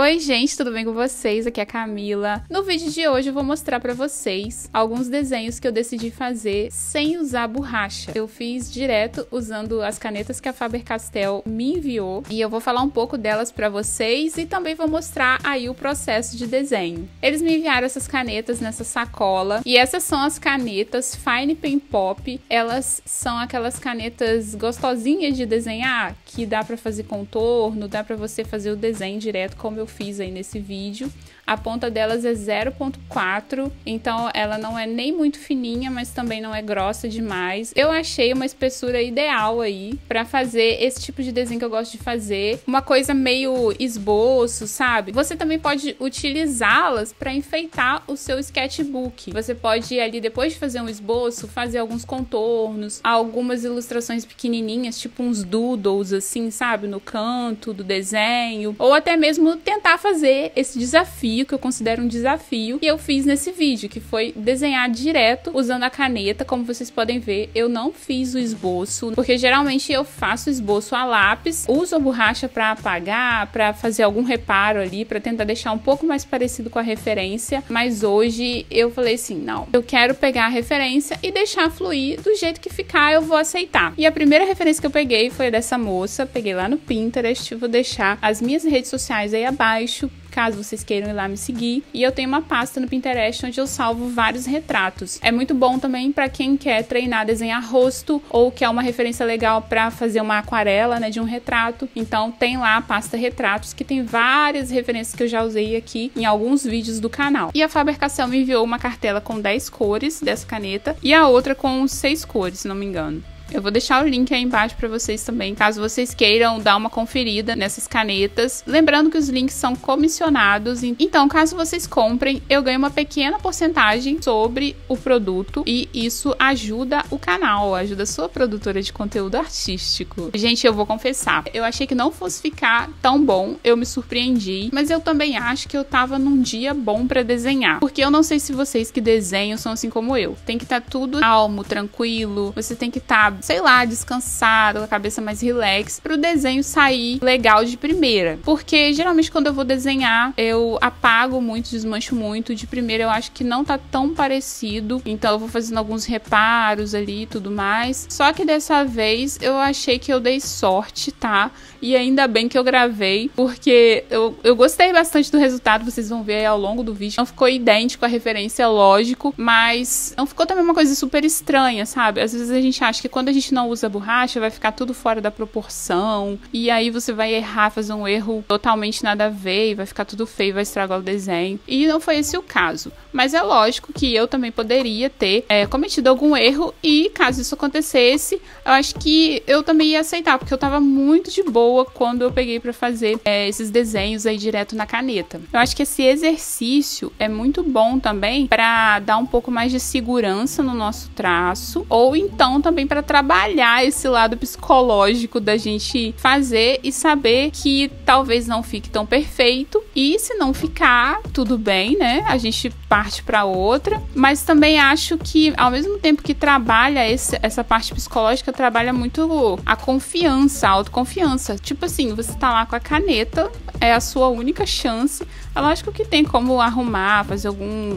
Oi gente, tudo bem com vocês? Aqui é a Camila. No vídeo de hoje eu vou mostrar pra vocês alguns desenhos que eu decidi fazer sem usar borracha. Eu fiz direto usando as canetas que a Faber-Castell me enviou e eu vou falar um pouco delas pra vocês e também vou mostrar aí o processo de desenho. Eles me enviaram essas canetas nessa sacola e essas são as canetas Fine Pen Pop. Elas são aquelas canetas gostosinhas de desenhar que dá pra fazer contorno, dá pra você fazer o desenho direto como eu fiz aí nesse vídeo. A ponta delas é 0,4, então ela não é nem muito fininha, mas também não é grossa demais. Eu achei uma espessura ideal aí pra fazer esse tipo de desenho que eu gosto de fazer, uma coisa meio esboço, sabe? Você também pode utilizá-las pra enfeitar o seu sketchbook. Você pode ali, depois de fazer um esboço, fazer alguns contornos, algumas ilustrações pequenininhas, tipo uns doodles assim, sabe? No canto do desenho, ou até mesmo tentar fazer esse desafio, que eu considero um desafio, e eu fiz nesse vídeo, que foi desenhar direto usando a caneta. Como vocês podem ver, eu não fiz o esboço, porque geralmente eu faço esboço a lápis, uso a borracha para apagar, para fazer algum reparo ali, para tentar deixar um pouco mais parecido com a referência, mas hoje eu falei assim, não, eu quero pegar a referência e deixar fluir do jeito que ficar, eu vou aceitar. E a primeira referência que eu peguei foi dessa moça, peguei lá no Pinterest, vou deixar as minhas redes sociais aí abaixo, caso vocês queiram ir lá me seguir. E eu tenho uma pasta no Pinterest onde eu salvo vários retratos. É muito bom também para quem quer treinar a desenhar rosto ou quer uma referência legal para fazer uma aquarela, né, de um retrato. Então tem lá a pasta retratos, que tem várias referências que eu já usei aqui em alguns vídeos do canal. E a Faber-Castell me enviou uma cartela com 10 cores dessa caneta e a outra com 6 cores, se não me engano. Eu vou deixar o link aí embaixo para vocês também, caso vocês queiram dar uma conferida nessas canetas. Lembrando que os links são comissionados, então caso vocês comprem, eu ganho uma pequena porcentagem sobre o produto e isso ajuda o canal, ajuda a sua produtora de conteúdo artístico. Gente, eu vou confessar, eu achei que não fosse ficar tão bom, eu me surpreendi, mas eu também acho que eu tava num dia bom para desenhar, porque eu não sei se vocês que desenham são assim como eu. Tem que estar tudo calmo, tranquilo, você tem que estar, sei lá, descansado, com a cabeça mais relax, para o desenho sair legal de primeira. Porque geralmente quando eu vou desenhar, eu apago muito, desmancho muito. De primeira eu acho que não tá tão parecido, então eu vou fazendo alguns reparos ali e tudo mais. Só que dessa vez eu achei que eu dei sorte, tá? E ainda bem que eu gravei, porque eu gostei bastante do resultado, vocês vão ver aí ao longo do vídeo. Não ficou idêntico à referência, lógico, mas não ficou também uma coisa super estranha, sabe? Às vezes a gente acha que quando a gente não usa borracha, vai ficar tudo fora da proporção, e aí você vai errar, fazer um erro totalmente nada a ver, e vai ficar tudo feio, vai estragar o desenho. E não foi esse o caso. Mas é lógico que eu também poderia ter cometido algum erro, e caso isso acontecesse, eu acho que eu também ia aceitar, porque eu tava muito de boa quando eu peguei pra fazer esses desenhos aí direto na caneta. Eu acho que esse exercício é muito bom também pra dar um pouco mais de segurança no nosso traço, ou então também pra trabalhar esse lado psicológico da gente fazer e saber que talvez não fique tão perfeito, e se não ficar, tudo bem, né? A gente parte para outra, mas também acho que ao mesmo tempo que trabalha essa parte psicológica, trabalha muito a confiança, a autoconfiança. Tipo assim, você tá lá com a caneta, é a sua única chance. É lógico que tem como arrumar, fazer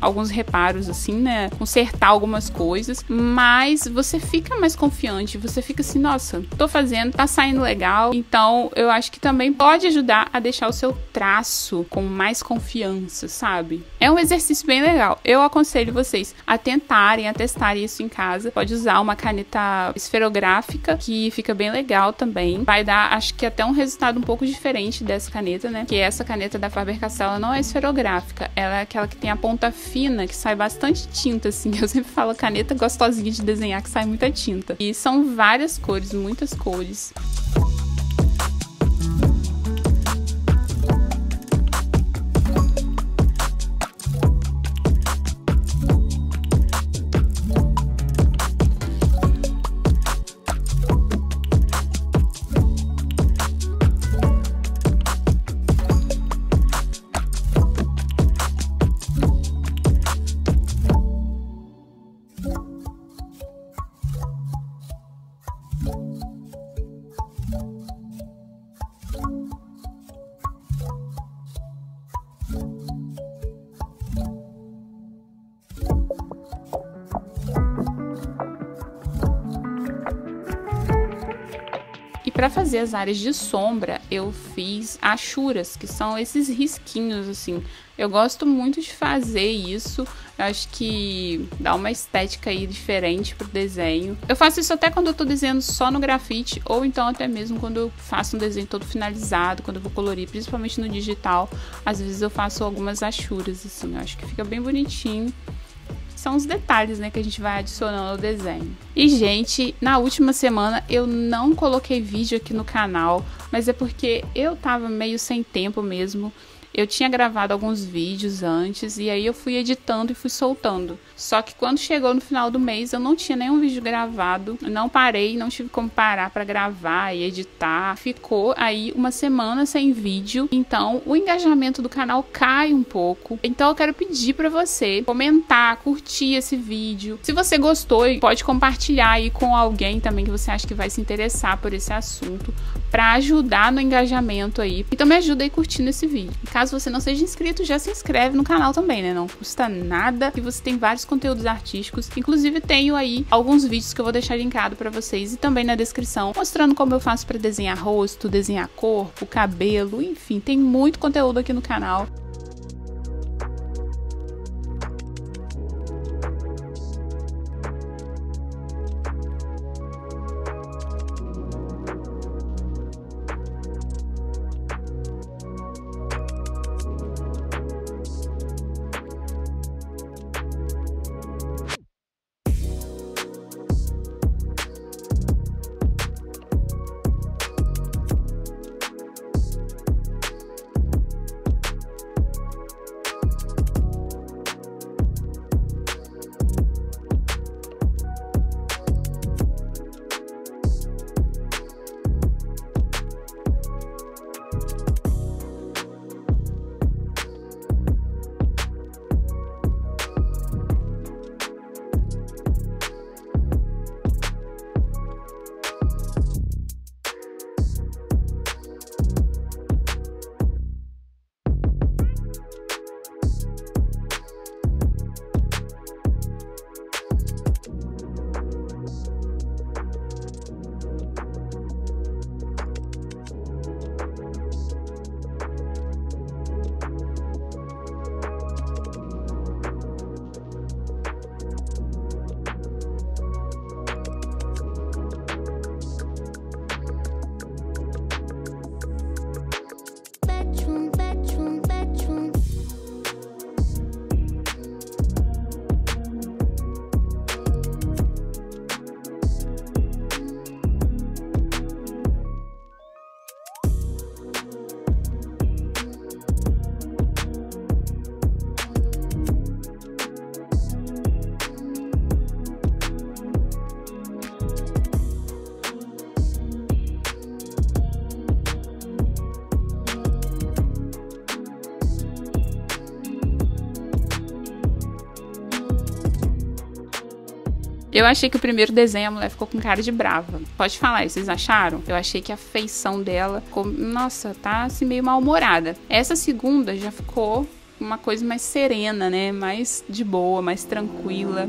alguns reparos assim, né? Consertar algumas coisas, mas você fica mais confiante. Você fica assim, nossa, tô fazendo, tá saindo legal. Então eu acho que também pode ajudar a deixar o seu traço com mais confiança, sabe? É um exercício bem legal. Eu aconselho vocês a tentarem, a testarem isso em casa. Pode usar uma caneta esferográfica, que fica bem legal também. Vai dar, acho que até um resultado um pouco diferente dessa caneta, né? Que essa caneta da Faber-Castell, ela não é esferográfica, ela é aquela que tem a ponta fina, que sai bastante tinta, assim. Eu sempre falo caneta gostosinha de desenhar, que sai muita tinta. E são várias cores, muitas cores. para fazer as áreas de sombra, eu fiz achuras, que são esses risquinhos, assim. Eu gosto muito de fazer isso, eu acho que dá uma estética aí diferente pro desenho. Eu faço isso até quando eu tô desenhando só no grafite, ou então até mesmo quando eu faço um desenho todo finalizado, quando eu vou colorir, principalmente no digital. Às vezes eu faço algumas achuras, assim, eu acho que fica bem bonitinho. São os detalhes, né, que a gente vai adicionando ao desenho. E, gente, na última semana eu não coloquei vídeo aqui no canal, mas é porque eu tava meio sem tempo mesmo. Eu tinha gravado alguns vídeos antes e aí eu fui editando e fui soltando. Só que quando chegou no final do mês eu não tinha nenhum vídeo gravado. Não parei, não tive como parar para gravar e editar. Ficou aí uma semana sem vídeo. Então o engajamento do canal cai um pouco. Então eu quero pedir para você comentar, curtir esse vídeo. Se você gostou, pode compartilhar aí com alguém também que você acha que vai se interessar por esse assunto, para ajudar no engajamento aí. Então me ajuda aí curtindo esse vídeo. Caso você não seja inscrito, já se inscreve no canal também, né? Não custa nada, e você tem vários conteúdos artísticos. Inclusive tenho aí alguns vídeos que eu vou deixar linkado para vocês e também na descrição, mostrando como eu faço para desenhar rosto, desenhar corpo, cabelo, enfim, tem muito conteúdo aqui no canal. Eu achei que o primeiro desenho a mulher ficou com cara de brava. Pode falar aí, vocês acharam? Eu achei que a feição dela ficou... Nossa, tá assim meio mal-humorada. Essa segunda já ficou uma coisa mais serena, né? Mais de boa, mais tranquila.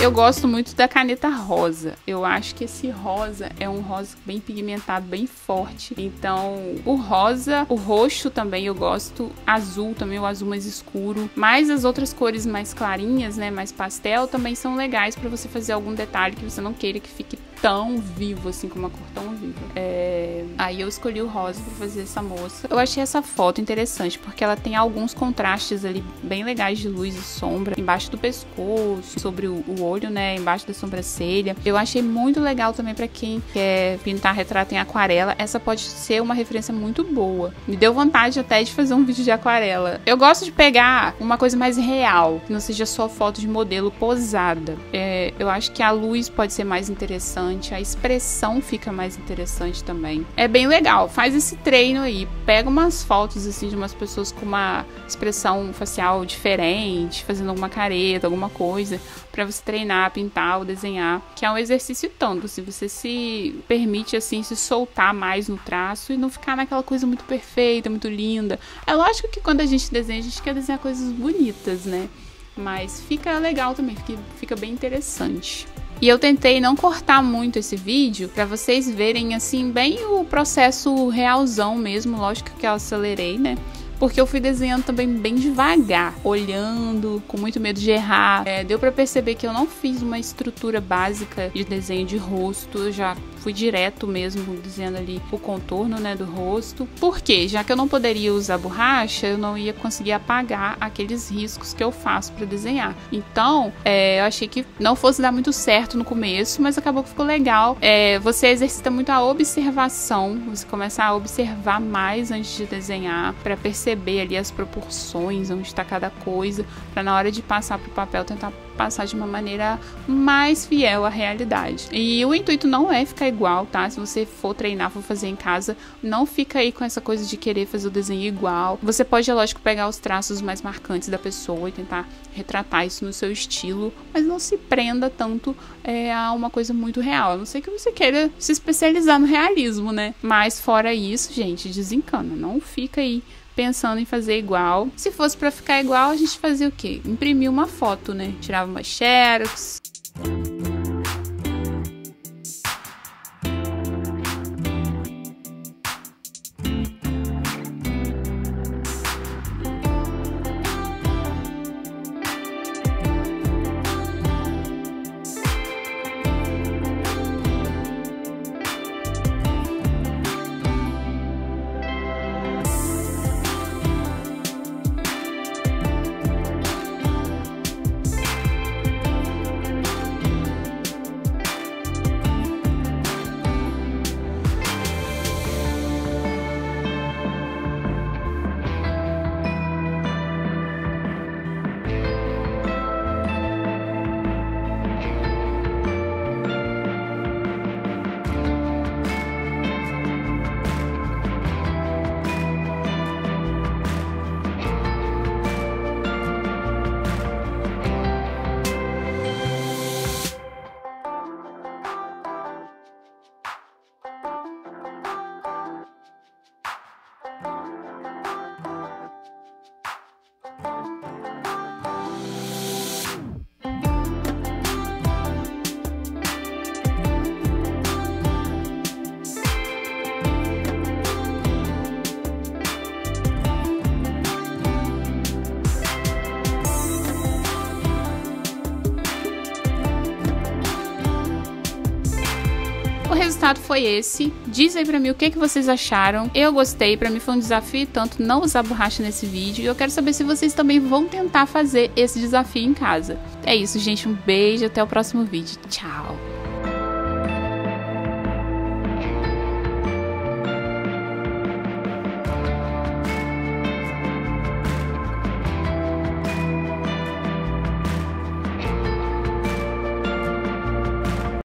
Eu gosto muito da caneta rosa. Eu acho que esse rosa é um rosa bem pigmentado, bem forte. Então, o rosa, o roxo também eu gosto, azul também, o azul mais escuro. Mas as outras cores mais clarinhas, né, mais pastel, também são legais para você fazer algum detalhe que você não queira que fique tão vivo, assim, com uma cor tão viva. Aí eu escolhi o rosa pra fazer essa moça. Eu achei essa foto interessante, porque ela tem alguns contrastes ali bem legais de luz e sombra, embaixo do pescoço, sobre o olho, né, embaixo da sobrancelha. Eu achei muito legal também pra quem quer pintar retrato em aquarela. Essa pode ser uma referência muito boa. Me deu vontade até de fazer um vídeo de aquarela. Eu gosto de pegar uma coisa mais real, que não seja só foto de modelo posada. Eu acho que a luz pode ser mais interessante, interessante, a expressão fica mais interessante também. É bem legal, faz esse treino aí, pega umas fotos assim de umas pessoas com uma expressão facial diferente, fazendo alguma careta, alguma coisa, pra você treinar, pintar ou desenhar, que é um exercício tanto, se você se permite assim, se soltar mais no traço e não ficar naquela coisa muito perfeita, muito linda. É lógico que quando a gente quer desenhar coisas bonitas, né? Mas fica legal também, fica bem interessante. E eu tentei não cortar muito esse vídeo pra vocês verem assim bem o processo realzão mesmo, lógico que eu acelerei, né? Porque eu fui desenhando também bem devagar, olhando, com muito medo de errar. Deu pra perceber que eu não fiz uma estrutura básica de desenho de rosto, eu já fui direto mesmo desenhando ali o contorno, né, do rosto. Por quê? Já que eu não poderia usar borracha, eu não ia conseguir apagar aqueles riscos que eu faço pra desenhar. Então, eu achei que não fosse dar muito certo no começo, mas acabou que ficou legal. Você exercita muito a observação, você começa a observar mais antes de desenhar, pra perceber ali as proporções, onde está cada coisa, para na hora de passar para o papel tentar passar de uma maneira mais fiel à realidade. E o intuito não é ficar igual, tá? Se você for treinar, for fazer em casa, não fica aí com essa coisa de querer fazer o desenho igual. Você pode, é lógico, pegar os traços mais marcantes da pessoa e tentar retratar isso no seu estilo, mas não se prenda tanto a uma coisa muito real. A não ser que você queira se especializar no realismo, né? Mas fora isso, gente, desencana. Não fica aí pensando em fazer igual. Se fosse pra ficar igual, a gente fazia o quê? Imprimia uma foto, né? Tirava uma xerox. O resultado foi esse. Diz aí pra mim o que vocês acharam. Eu gostei, pra mim foi um desafio tanto não usar borracha nesse vídeo. E eu quero saber se vocês também vão tentar fazer esse desafio em casa. É isso, gente. Um beijo, até o próximo vídeo. Tchau!